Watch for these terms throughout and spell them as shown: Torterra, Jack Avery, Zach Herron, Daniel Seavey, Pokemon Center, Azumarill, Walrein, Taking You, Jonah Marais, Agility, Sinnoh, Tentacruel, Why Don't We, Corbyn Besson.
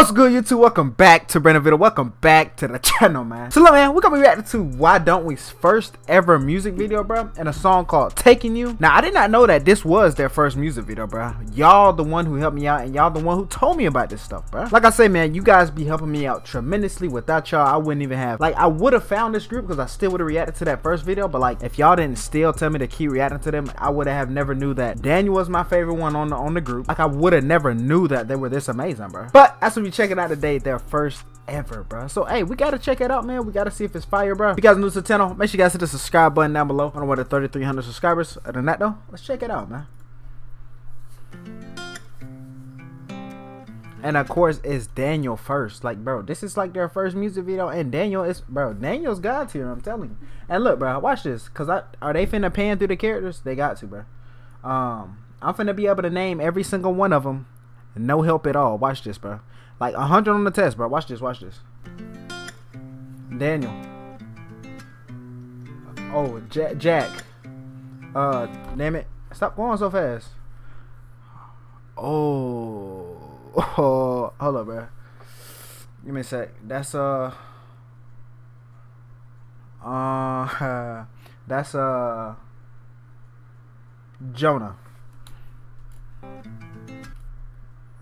What's good, YouTube? Welcome back to brand new video. Welcome back to the channel, man. So look, man, we're gonna be reacting to Why Don't We's first ever music video, bro, and a song called Taking You. Now, I did not know that this was their first music video, bro. Y'all the one who helped me out, and y'all the one who told me about this stuff, bro. Like I say, man, you guys be helping me out tremendously. Without y'all, I wouldn't even have, like, I would have found this group because I still would have reacted to that first video, but like, if y'all didn't still tell me to keep reacting to them, I would have never knew that Daniel was my favorite one on the group. Like, I would have never knew that they were this amazing, bro. But as we checking out today, their first ever, bro. So hey, we gotta check it out, man. We gotta see if it's fire, bro. If you guys are new to the channel, make sure you guys hit the subscribe button down below. I don't know what the 3,300 subscribers. Other than that though, let's check it out, man. And of course, it's Daniel first. Like, bro, this is like their first music video, and Daniel is, bro, Daniel's God tier, I'm telling you. And look, bro, watch this, cause are they finna pan through the characters? They got to, bro. I'm finna be able to name every single one of them. No help at all. Watch this, bro. Like 100 on the test, bro. Watch this. Watch this. Daniel. Oh, Jack. Damn it! Stop going so fast. Oh, hold up, bro. Give me a sec. That's Jonah.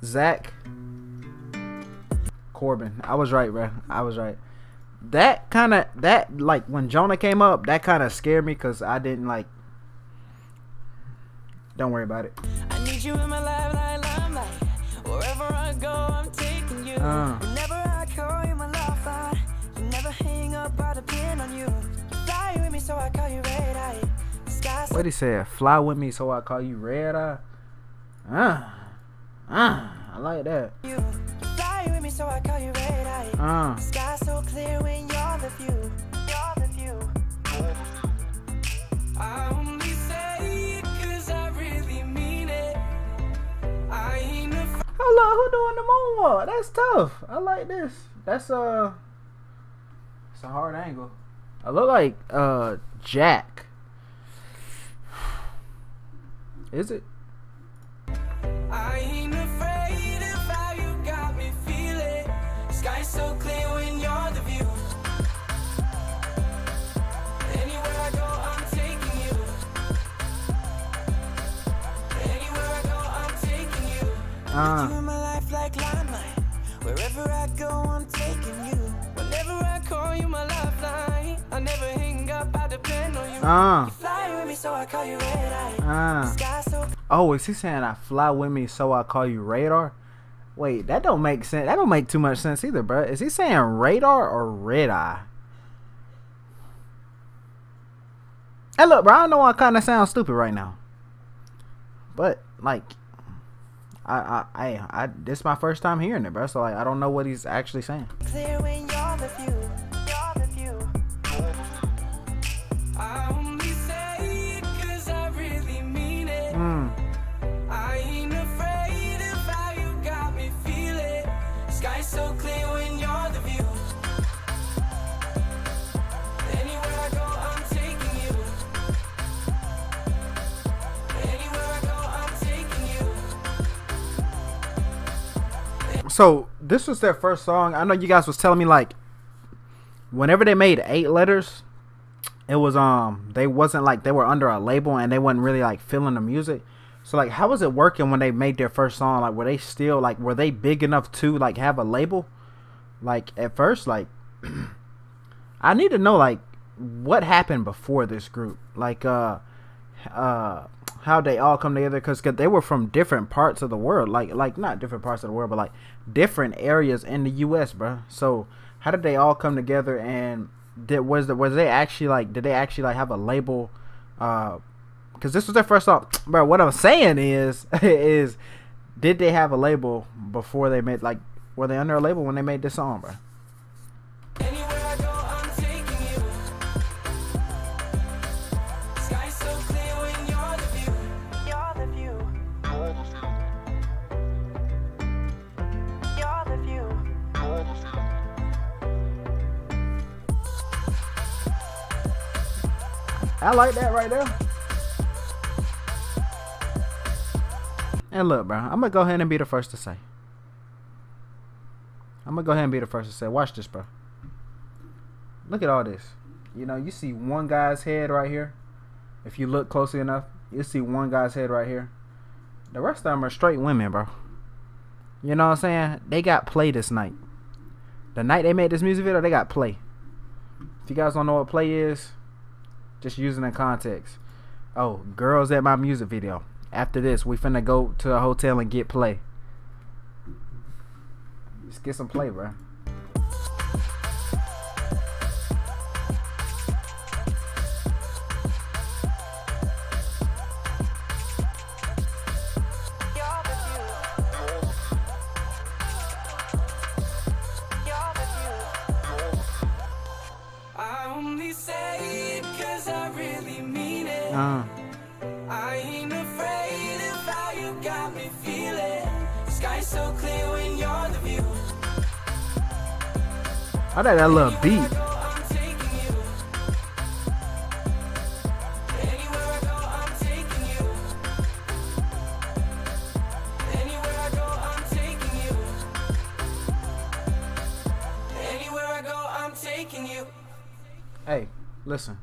Zach. Corbyn. I was right, bro. I was right. That kind of, that, like, when Jonah came up, that kind of scared me because I didn't, like, don't worry about it. I need you in my life, wherever I go, I'm taking you. Whenever I call you my love, I never hang up out a pin on you. Fly with me, so I call you red eye. What he said? Fly with me, so I call you red eye. I like that. You fly with me, so I call you red eye. Sky so clear when you're the view. You're the view. I only say it cause I really mean it. I ain't a Hello, who doing the moonwalk? That's tough. I like this. That's it's a hard angle. I look like Jack. Is it? I ain't afraid of how you got me feeling. Sky so clear when you're the view. Anywhere I go, I'm taking you. Anywhere I go, I'm taking you. You in my life like limelight. Wherever I go, I'm taking you. Whenever I call you my lifeline, I never hang up, I depend on you. You fly with me, so I call you red eye. Sky so clear. Oh, is he saying I fly with me, so I call you radar? Wait, that don't make sense. That don't make too much sense either, bro. Is he saying radar or red eye? Hey, look, bro, I know I kind of sound stupid right now, but like, I this is my first time hearing it, bro. So like, I don't know what he's actually saying. Clear when you're the view. You're the view. I only say it 'cause I really mean it. I ain't afraid of how you got me feeling. Sky so clear when you're the view. Anywhere I go, I'm taking you. Anywhere I go, I'm taking you. So this was their first song. I know you guys was telling me, like, whenever they made 8 Letters, it was they wasn't, like, they were under a label and they wasn't really, like, feeling the music. So like, how was it working when they made their first song? Like, were they still, like, were they big enough to, like, have a label? Like, at first, like, I need to know, like, what happened before this group? Like, how they all come together? Because they were from different parts of the world. Like, not different parts of the world, but, like, different areas in the U.S., bro. So how did they all come together? And did they actually have a label? Because this was their first song, bro. What I'm saying is, did they have a label before they made, like, were they under a label when they made this song, bro? I like that right there. And look, bro, I'm gonna go ahead and be the first to say, I'm gonna go ahead and be the first to say, watch this, bro. Look at all this. You know, you see one guy's head right here. If you look closely enough, you'll see one guy's head right here. The rest of them are straight women, bro. You know what I'm saying? They got play this night. The night they made this music video, they got play. If you guys don't know what play is, just using the context. Oh, girls at my music video. After this, we finna go to a hotel and get play. Let's get some play, bro. I ain't afraid of how you got me feeling. Sky's so clear when you're the view. I like that little beat. I'm taking you. Anywhere I go, I'm taking you. Anywhere I go, I'm taking you. Anywhere I go, I'm taking you. Hey, listen.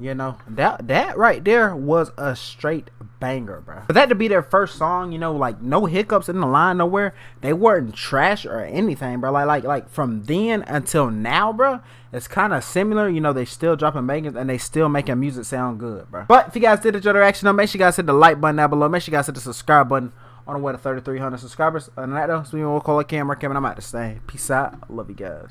You know, that right there was a straight banger, bro. For that to be their first song, you know, like no hiccups in the line nowhere. They weren't trash or anything, bro. Like from then until now, bro, it's kind of similar. You know, they still dropping bangers and they still making music sound good, bro. But if you guys did enjoy the reaction, though, make sure you guys hit the like button down below. Make sure you guys hit the subscribe button on the way to 3,300 subscribers. And that though, so we will call a camera. I'm out to stay. Peace out. Love you guys.